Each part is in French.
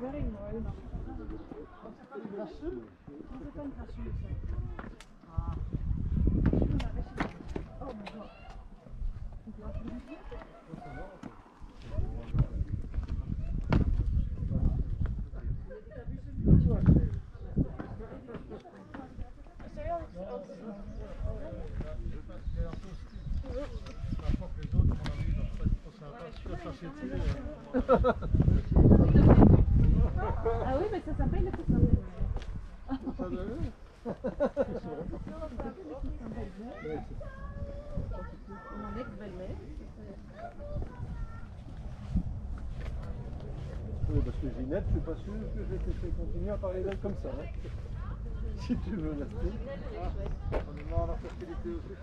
wearing oil. Oh my God. Ah oui, mais ça s'appelle le coussin belge. Ah oui. Mon ex-belle-mère. Oui, parce que Ginette, je suis pas sûr que je vais te faire continuer à parler d'elle comme ça. Hein. Si tu veux, là. On est mort à la fertilité aussi.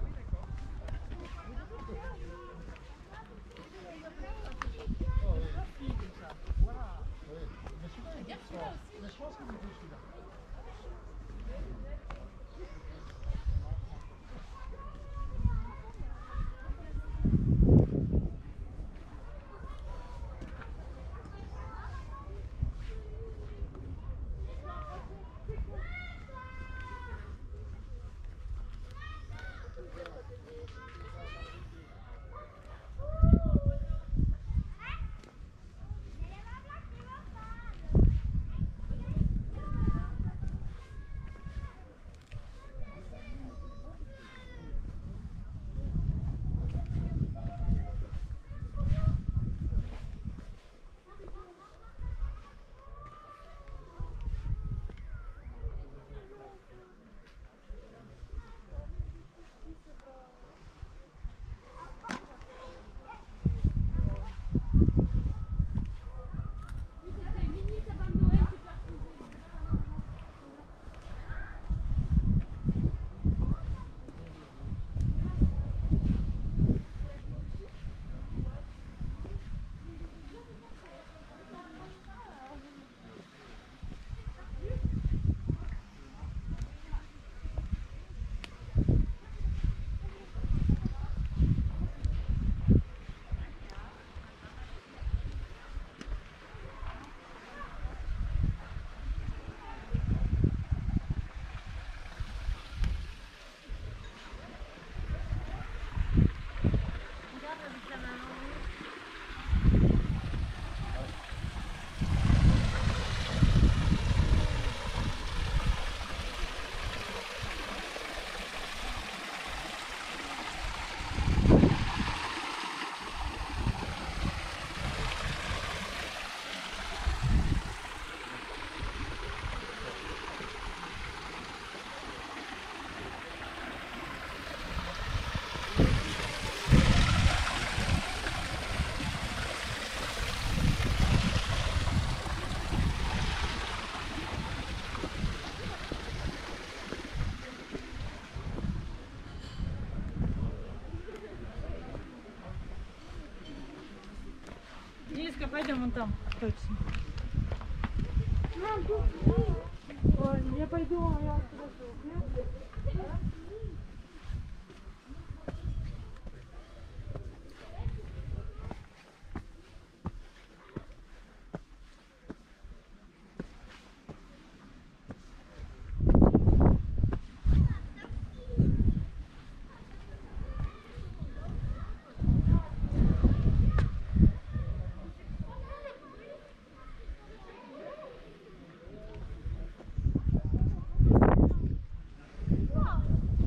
Дениска, пойдем вон там, точно. Ой, я пойду, а я отсюда. Wow.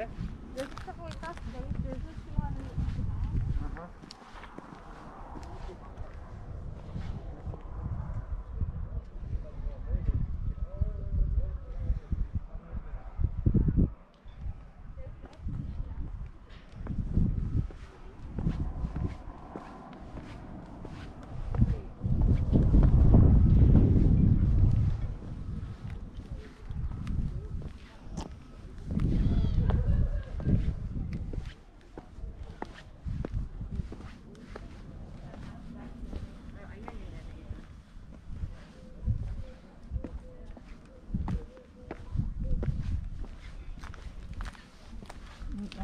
Okay. Das ist doch wohl krass, das ist schon mal. Aha.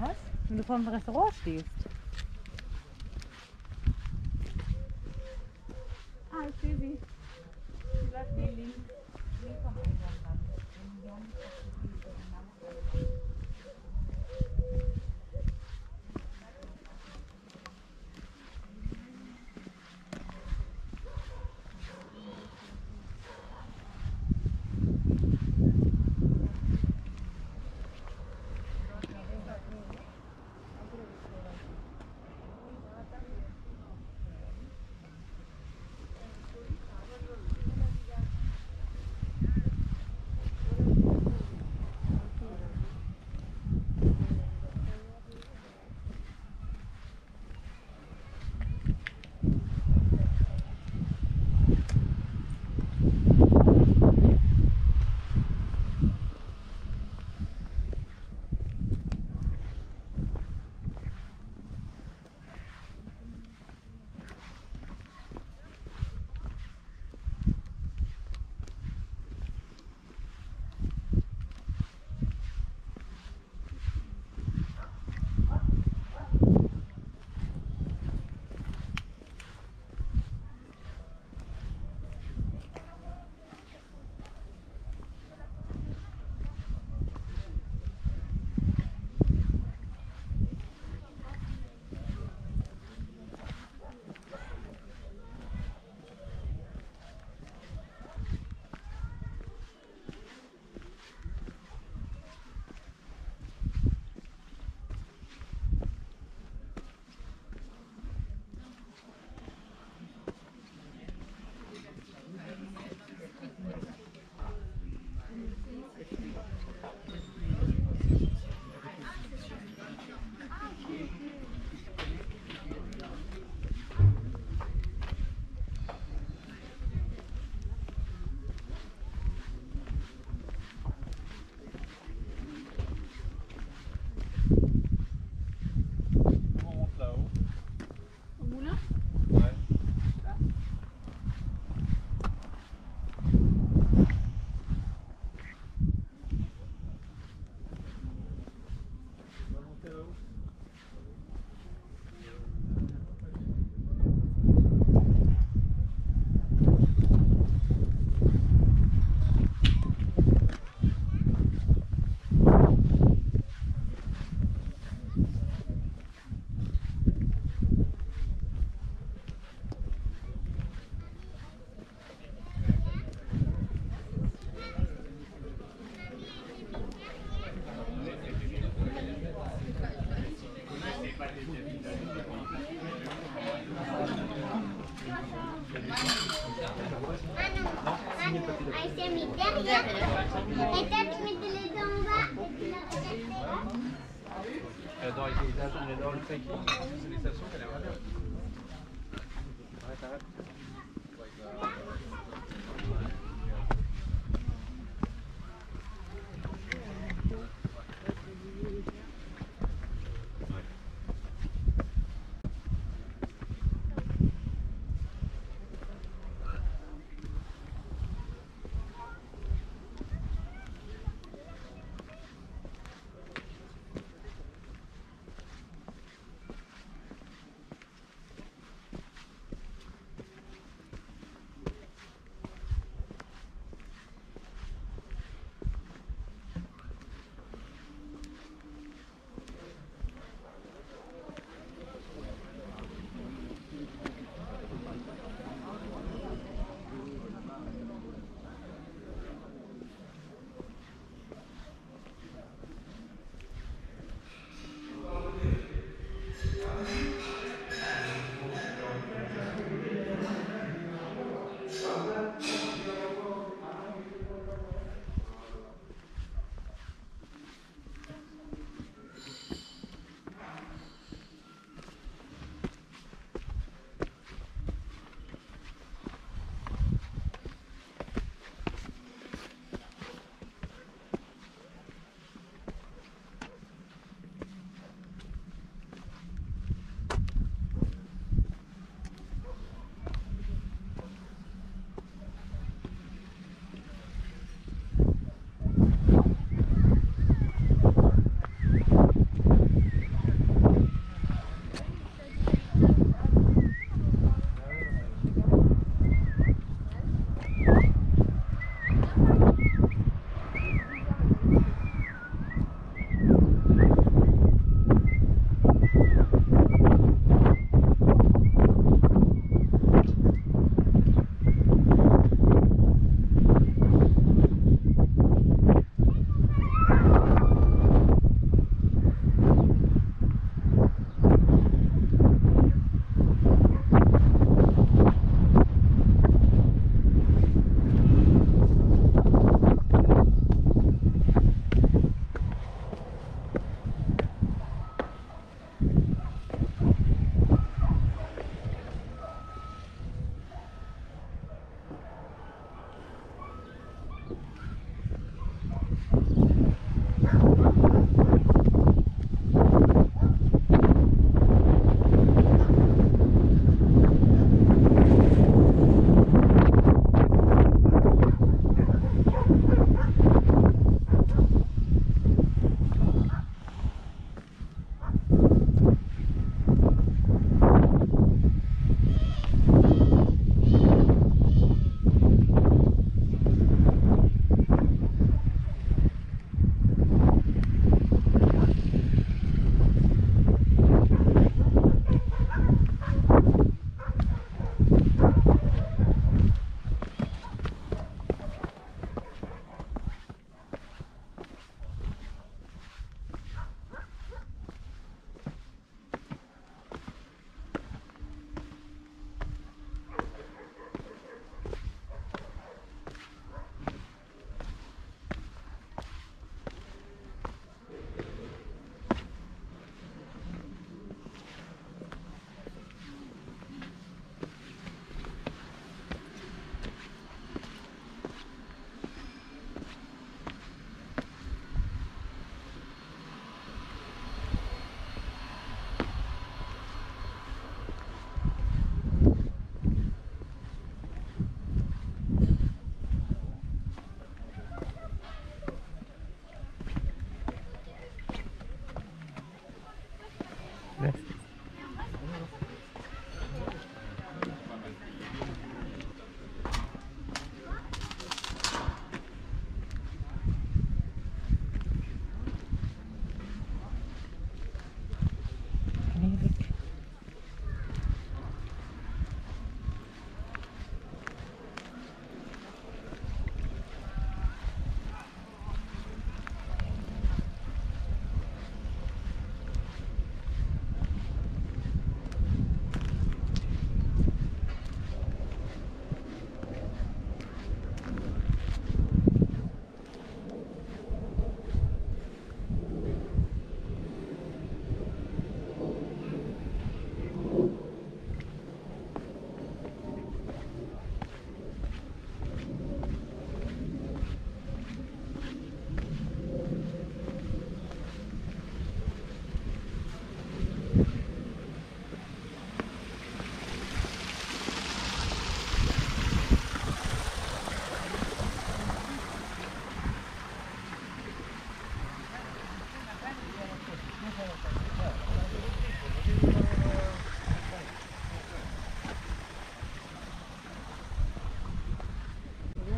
Was? Wenn du vor dem Restaurant stehst. Ah, ich sehe sie. Sie sagt hier links. Dans les paysages, on est dans le fait qu'il y a une civilisation qui a l'air bien. Arrête, arrête.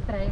Try.